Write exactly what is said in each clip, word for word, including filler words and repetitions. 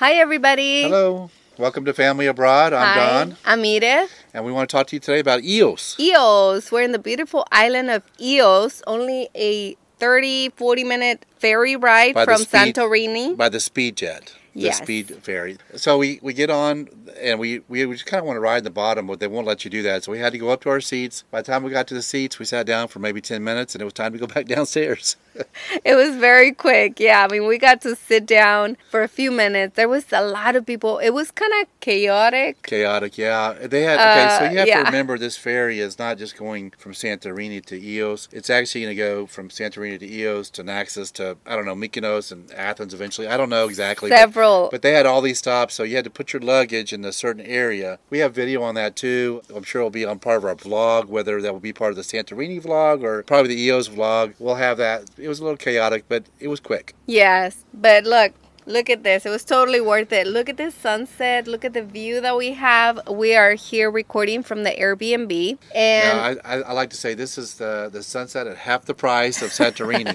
Hi, everybody. Hello. Welcome to Family Abroad. I'm Hi, Don. I'm Edith. And we want to talk to you today about Ios. Ios. We're in the beautiful island of Ios. Only a thirty, forty minute ferry ride by from speed, Santorini. By the speed jet. The yes. speed ferry. So we, we get on and we, we just kind of want to ride in the bottom, but they won't let you do that. So we had to go up to our seats. By the time we got to the seats, we sat down for maybe ten minutes and it was time to go back downstairs. It was very quick. Yeah, I mean, we got to sit down for a few minutes. There was a lot of people. It was kind of chaotic. Chaotic, yeah. They had okay. So you have uh, yeah. to remember, this ferry is not just going from Santorini to Ios. It's actually going to go from Santorini to Ios to Naxos to, I don't know, Mykonos and Athens eventually. I don't know exactly. Several. But, but they had all these stops, so you had to put your luggage in a certain area. We have video on that too. I'm sure it'll be on part of our vlog, whether that will be part of the Santorini vlog or probably the Ios vlog. We'll have that. It was a little chaotic, but it was quick. Yes, but look, look at this. It was totally worth it. Look at this sunset. Look at the view that we have. We are here recording from the Airbnb. And now, I, I, I like to say this is the, the sunset at half the price of Santorini,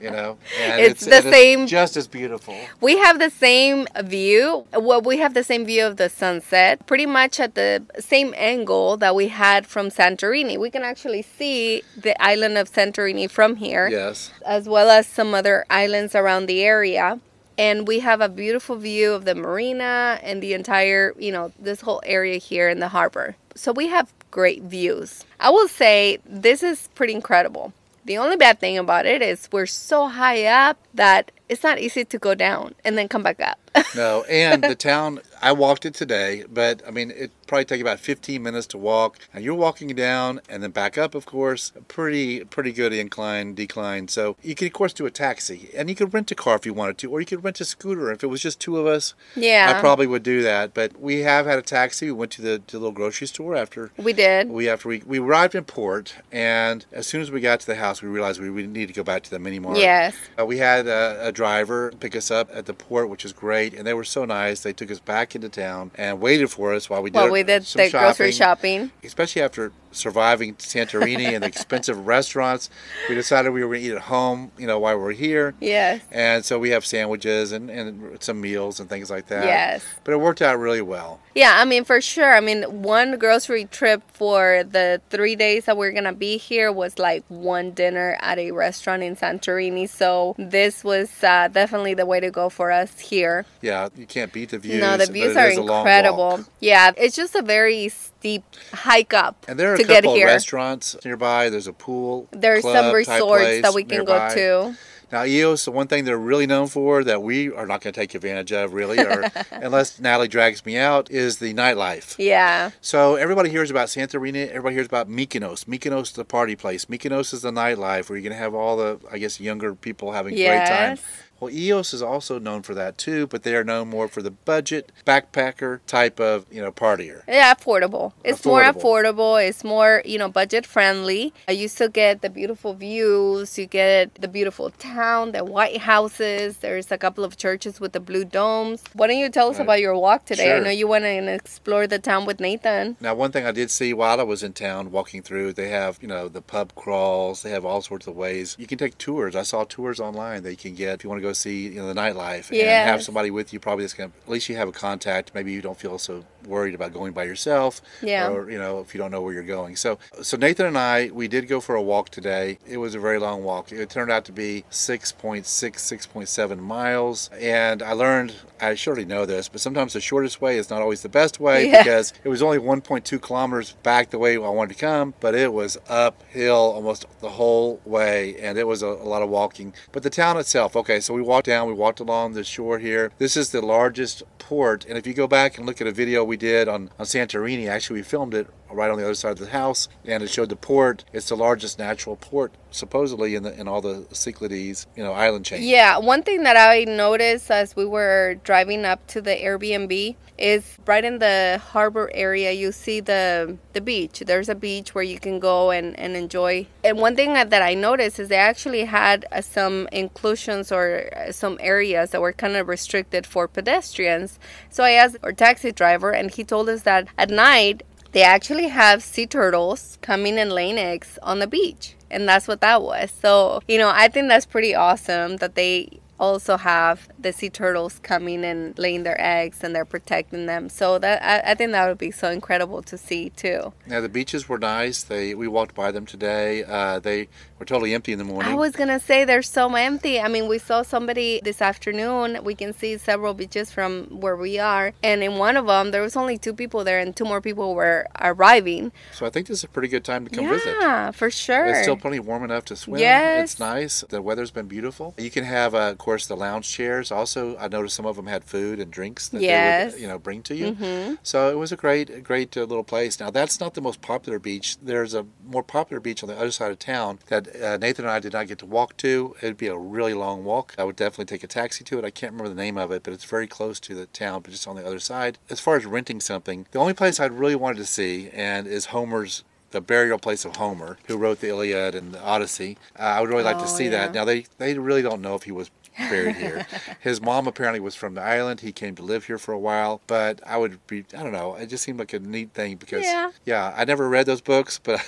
you know. And it's, it's the it same. Is just as beautiful. We have the same view. Well, we have the same view of the sunset, pretty much at the same angle that we had from Santorini. We can actually see the island of Santorini from here. Yes. As well as some other islands around the area. And we have a beautiful view of the marina and the entire, you know, this whole area here in the harbor. So we have great views. I will say this is pretty incredible. The only bad thing about it is we're so high up that it's not easy to go down and then come back up. No, and the town, I walked it today, but I mean, it probably take about fifteen minutes to walk. And you're walking down and then back up, of course, pretty pretty good incline, decline. So you could, of course, do a taxi and you could rent a car if you wanted to, or you could rent a scooter. If it was just two of us, yeah, I probably would do that. But we have had a taxi. We went to the, to the little grocery store after. We did. We after we, we arrived in port, and as soon as we got to the house, we realized we, we needed to go back to the mini mart. Yes. Uh, we had a, a driver pick us up at the port, which is great, and they were so nice. They took us back into town and waited for us while we did, well, we did some the shopping, grocery shopping, especially after surviving Santorini and the expensive restaurants. We decided we were going to eat at home, you know, while we were here. Yes. And so we have sandwiches and, and some meals and things like that. Yes. But it worked out really well. Yeah, I mean, for sure. I mean, one grocery trip for the three days that we're going to be here was like one dinner at a restaurant in Santorini. So this was uh, definitely the way to go for us here. Yeah, you can't beat the views. No, the views are incredible. Yeah, it's just a very steep hike up to get here. And there are a couple of restaurants nearby. There's a pool. There's some resorts that we can go to. Now, Ios, the one thing they're really known for that we are not going to take advantage of, really, or unless Natalie drags me out, is the nightlife. Yeah. So everybody hears about Santorini. Everybody hears about Mykonos. Mykonos is the party place. Mykonos is the nightlife where you're going to have all the, I guess, younger people having a yes. great time. Well, Ios is also known for that, too, but they are known more for the budget, backpacker type of, you know, partier. Yeah, affordable. It's affordable. more affordable. It's more, you know, budget-friendly. You still get the beautiful views. You get the beautiful town, the white houses. There's a couple of churches with the blue domes. Why don't you tell us right. about your walk today? Sure. I know you went and explored the town with Nathan. Now, one thing I did see while I was in town walking through, they have, you know, the pub crawls. They have all sorts of ways. You can take tours. I saw tours online that you can get if you want to go go see, you know, the nightlife yes. and have somebody with you. Probably that's gonna, at least you have a contact. Maybe you don't feel so worried about going by yourself, yeah, or, you know, if you don't know where you're going. So so Nathan and I, we did go for a walk today. It was a very long walk. It turned out to be six point six, six point seven miles, and I learned, I surely know this, but sometimes the shortest way is not always the best way, yeah, because it was only one point two kilometers back the way I wanted to come, but it was uphill almost the whole way, and it was a, a lot of walking. But the town itself, okay, so we walked down, we walked along the shore here. This is the largest port, and if you go back and look at a video we did on, on Santorini, actually we filmed it right on the other side of the house, and it showed the port. It's the largest natural port, supposedly, in the in all the Cyclades, you know, island chain. Yeah, one thing that I noticed as we were driving up to the Airbnb is right in the harbor area, you see the the beach. There's a beach where you can go and, and enjoy. And one thing that I noticed is they actually had uh, some inclusions or some areas that were kind of restricted for pedestrians. So I asked our taxi driver, and he told us that at night, they actually have sea turtles coming and laying eggs on the beach. And that's what that was. So, you know, I think that's pretty awesome that they also have the sea turtles coming and laying their eggs, and they're protecting them. So that I, I think that would be so incredible to see too. Yeah, the beaches were nice. They we walked by them today. Uh, they were totally empty in the morning. I was gonna say they're so empty. I mean, we saw somebody this afternoon. We can see several beaches from where we are, and in one of them there was only two people there, and two more people were arriving. So I think this is a pretty good time to come yeah, visit. Yeah, for sure. It's still plenty warm enough to swim. Yes, it's nice. The weather's been beautiful. You can have a of course the lounge chairs. Also, I noticed some of them had food and drinks that yes. they would, you know, bring to you. Mm-hmm. So it was a great, great uh, little place. Now that's not the most popular beach. There's a more popular beach on the other side of town that uh, Nathan and I did not get to walk to. It'd be a really long walk. I would definitely take a taxi to it. I can't remember the name of it, but it's very close to the town, but just on the other side. As far as renting something, the only place I'd really wanted to see and is Homer's. The burial place of Homer, who wrote the Iliad and the Odyssey. Uh, I would really like oh, to see yeah. that. Now, they, they really don't know if he was buried here. His mom apparently was from the island. He came to live here for a while. But I would be, I don't know, it just seemed like a neat thing because, yeah, yeah I never read those books, but,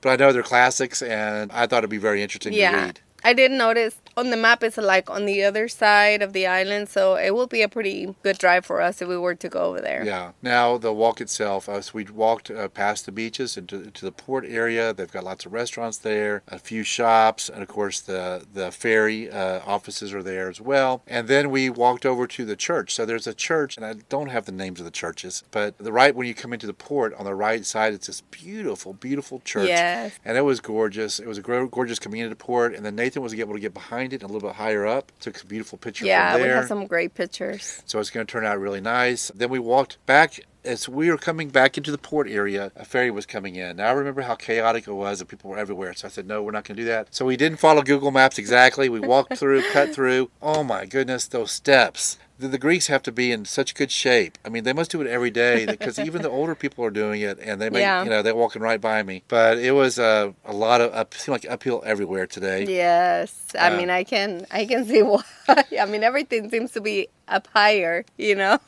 but I know they're classics, and I thought it'd be very interesting yeah. to read. I did notice on the map it's like on the other side of the island, so it will be a pretty good drive for us if we were to go over there. Yeah. Now the walk itself, uh, so we walked uh, past the beaches into to the port area. They've got lots of restaurants there, a few shops, and of course the the ferry uh, offices are there as well. And then we walked over to the church. So there's a church, and I don't have the names of the churches, but the right when you come into the port on the right side, it's this beautiful, beautiful church. Yes. And it was gorgeous. It was a gorgeous community port, and the native Nathan was able to get behind it and a little bit higher up. Took a beautiful picture yeah, from there. Yeah, we have some great pictures. So it's going to turn out really nice. Then we walked back. As we were coming back into the port area, a ferry was coming in. Now, I remember how chaotic it was and people were everywhere. So I said, no, we're not going to do that. So we didn't follow Google Maps exactly. We walked through, cut through. Oh, my goodness, those steps. The, the Greeks have to be in such good shape. I mean, they must do it every day because even the older people are doing it. And they make, yeah. you know, they're walking right by me. But it was uh, a lot of, up, seemed like uphill everywhere today. Yes. I um, mean, I can, I can see why. I mean, everything seems to be up higher, you know.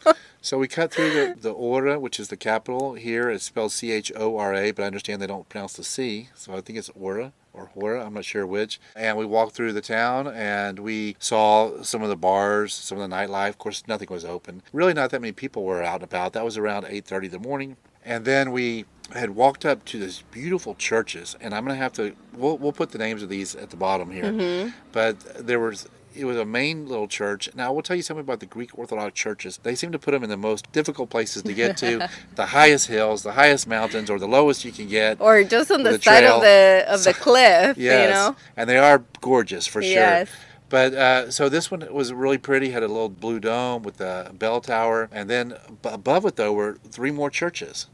So we cut through the, the Chora, which is the capital here. It's spelled C H O R A, but I understand they don't pronounce the C, so I think it's Chora or Chora, I'm not sure which. And we walked through the town, and we saw some of the bars, some of the nightlife. Of course, nothing was open. Really not that many people were out and about. That was around eight thirty in the morning. And then we had walked up to these beautiful churches, and I'm going to have to, we'll, we'll put the names of these at the bottom here. Mm-hmm. But there was... It was a main little church. Now, I will tell you something about the Greek Orthodox churches. They seem to put them in the most difficult places to get to, the highest hills, the highest mountains, or the lowest you can get. Or just on the, the side trail. of the of so, the cliff, yes. you know. And they are gorgeous, for yes. sure. But uh, so this one was really pretty, had a little blue dome with a bell tower. And then above it, though, were three more churches.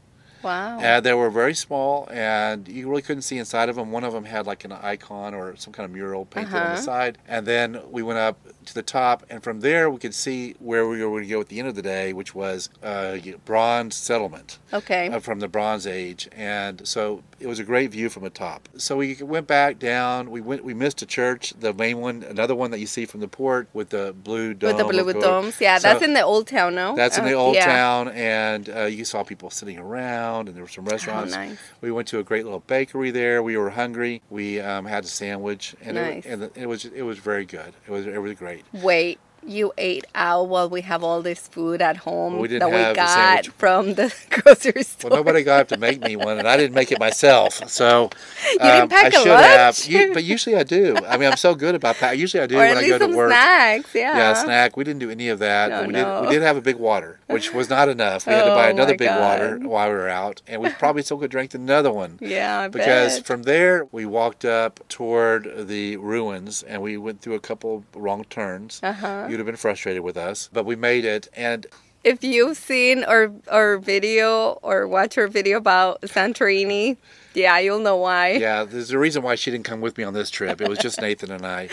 Wow. And they were very small, and you really couldn't see inside of them. One of them had like an icon or some kind of mural painted uh-huh. on the side. And then we went up to the top, and from there we could see where we were going to go at the end of the day, which was uh, bronze settlement okay. uh, from the Bronze Age. And so it was a great view from the top. So we went back down. We went. We missed a church, the main one, another one that you see from the port with the blue dome. With the blue with domes. Yeah, so that's in the old town, no? That's in the old uh, yeah. town, and uh, you saw people sitting around. And there were some restaurants. Oh, nice. We went to a great little bakery there. We were hungry. We um, had a sandwich, and, nice. it, and it was it was very good. It was it was great. Wait, you ate out while we have all this food at home well, we didn't that have we got a from the grocery store. Well, nobody got to make me one, and I didn't make it myself. So you um, didn't pack I should a lunch? have, you, but usually I do. I mean, I'm so good about pack. Usually I do or when at least I go some to work. Snacks, yeah, yeah, snack. We didn't do any of that. No, we no. did. We did have a big water, which was not enough. We oh, had to buy another big God. water while we were out, and we probably still could drink another one. Yeah, I because bet. from there we walked up toward the ruins, and we went through a couple wrong turns. Uh huh. You'd have been frustrated with us, but we made it. And if you've seen our our video or watched our video about Santorini, yeah, you'll know why. Yeah, there's a reason why she didn't come with me on this trip. It was just Nathan and I,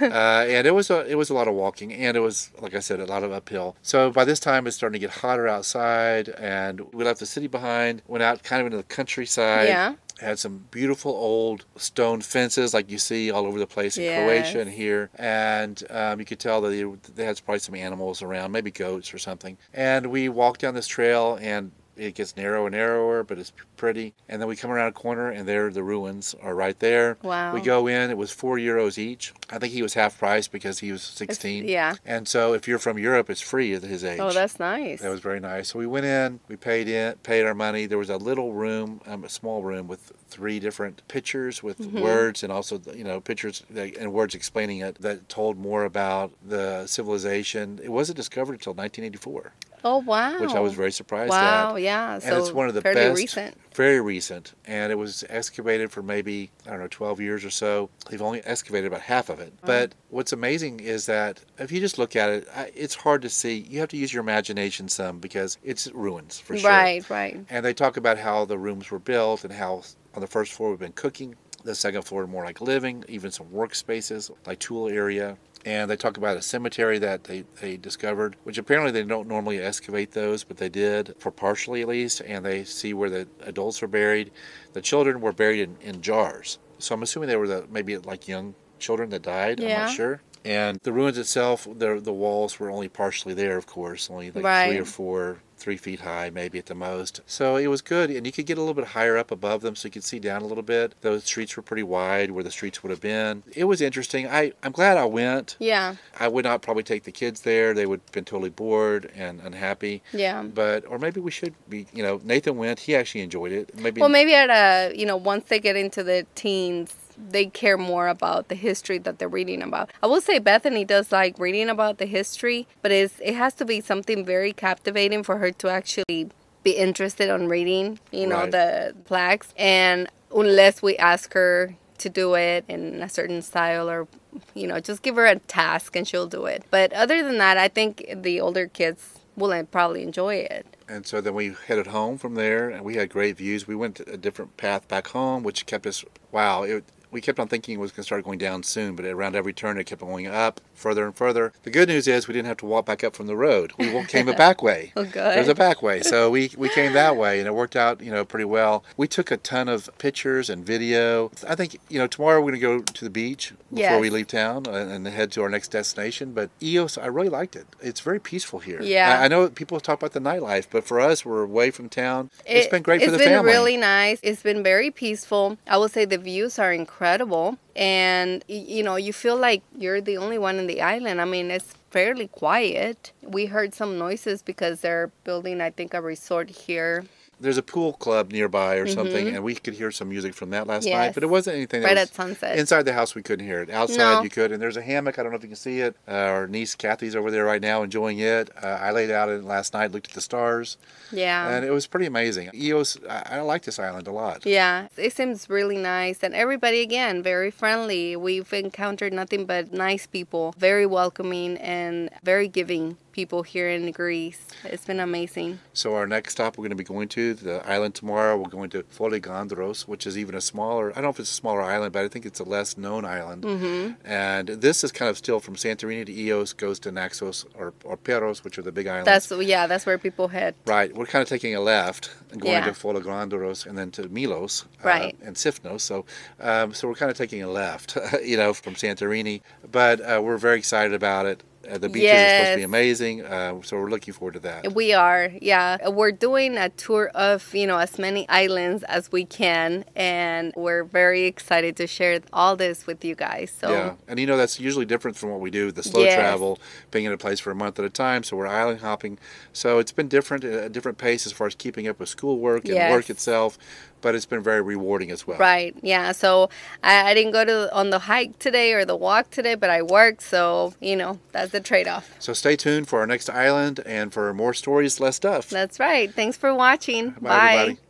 uh, and it was a it was a lot of walking, and it was, like I said, a lot of uphill. So by this time, it's starting to get hotter outside, and we left the city behind, went out kind of into the countryside. Yeah. Had some beautiful old stone fences like you see all over the place in yes. Croatia and here. And um, you could tell that they, they had probably some animals around, maybe goats or something. And we walked down this trail, and it gets narrow and narrower, but it's pretty. And then we come around a corner, and there the ruins are right there. Wow. We go in. It was four euros each. I think he was half price because he was sixteen. It's, yeah. And so if you're from Europe, it's free at his age. Oh, that's nice. That was very nice. So we went in. We paid in, paid our money. There was a little room, um, a small room with three different pictures with mm-hmm. words, and also, you know, pictures and words explaining it that told more about the civilization. It wasn't discovered until nineteen eighty-four. Oh, wow. Which I was very surprised wow, at. Wow, yeah. And so it's one of the fairly best. Very recent. Very recent. And it was excavated for maybe, I don't know, twelve years or so. They've only excavated about half of it. Mm. But what's amazing is that if you just look at it, it's hard to see. You have to use your imagination some because it's ruins for sure. Right, right. And they talk about how the rooms were built and how on the first floor we've been cooking. The second floor more like living, even some workspaces, like tool area. And they talk about a cemetery that they, they discovered, which apparently they don't normally excavate those, but they did for partially at least. And they see where the adults were buried. The children were buried in, in jars. So I'm assuming they were the, maybe like young children that died. Yeah. I'm not sure. And the ruins itself, the, the walls were only partially there, of course, only like right. three or four, three feet high maybe at the most. So it was good. And you could get a little bit higher up above them so you could see down a little bit. Those streets were pretty wide where the streets would have been. It was interesting. I, I'm glad I went. Yeah. I would not probably take the kids there. They would have been totally bored and unhappy. Yeah. But, or maybe we should be, you know, Nathan went. He actually enjoyed it. Maybe. Well, maybe at a, you know, once they get into the teens, they care more about the history that they're reading about. I will say Bethany does like reading about the history, but it's, it has to be something very captivating for her to actually be interested in reading, you know, right. the plaques. And unless we ask her to do it in a certain style or, you know, just give her a task and she'll do it. But other than that, I think the older kids will probably enjoy it. And so then we headed home from there, and we had great views. We went a different path back home, which kept us, wow, it we kept on thinking it was going to start going down soon, but around every turn it kept going up further and further. The good news is we didn't have to walk back up from the road. We came a back way. Oh, good. There's a back way. So we, we came that way, and it worked out, you know, pretty well. We took a ton of pictures and video. I think, you know, tomorrow we're going to go to the beach before yes. we leave town and, and head to our next destination. But Ios, I really liked it. It's very peaceful here. Yeah. I, I know people talk about the nightlife, but for us, we're away from town. It, it's been great for the family. It's been really nice. It's been very peaceful. I will say the views are incredible. Incredible, and you know, you feel like you're the only one in the island. I mean, it's fairly quiet. We heard some noises because they're building, I think, a resort here. There's a pool club nearby or something, mm-hmm. and we could hear some music from that last yes. night, but it wasn't anything that right was... at sunset. Inside the house, we couldn't hear it. Outside, no. you could, and there's a hammock. I don't know if you can see it. Uh, our niece, Kathy's over there right now enjoying it. Uh, I laid out in it last night, looked at the stars. Yeah. And it was pretty amazing. Ios, I, I like this island a lot. Yeah. It seems really nice, and everybody, again, very friendly. We've encountered nothing but nice people, very welcoming and very giving people here in Greece. It's been amazing. So our next stop we're going to be going to, the island tomorrow, we're going to Folegandros, which is even a smaller, I don't know if it's a smaller island, but I think it's a less known island. Mm-hmm. And this is kind of still from Santorini to Ios, goes to Naxos or, or Peros, which are the big islands. That's, yeah, that's where people head. Right. We're kind of taking a left and going yeah. to Folegandros and then to Milos right. uh, and Sifnos. So, um, so we're kind of taking a left, you know, from Santorini. But uh, we're very excited about it. Uh, the beaches yes. are supposed to be amazing, uh, so we're looking forward to that. We are, yeah. We're doing a tour of, you know, as many islands as we can, and we're very excited to share all this with you guys. So yeah, and you know, that's usually different from what we do, the slow yes. travel, being in a place for a month at a time, so we're island hopping. So it's been different, a different pace as far as keeping up with schoolwork and yes. work itself. But it's been very rewarding as well. Right, yeah. So I, I didn't go to on the hike today or the walk today, but I worked. So, you know, that's the trade-off. So stay tuned for our next island and for more stories, less stuff. That's right. Thanks for watching. Bye, Bye. Everybody.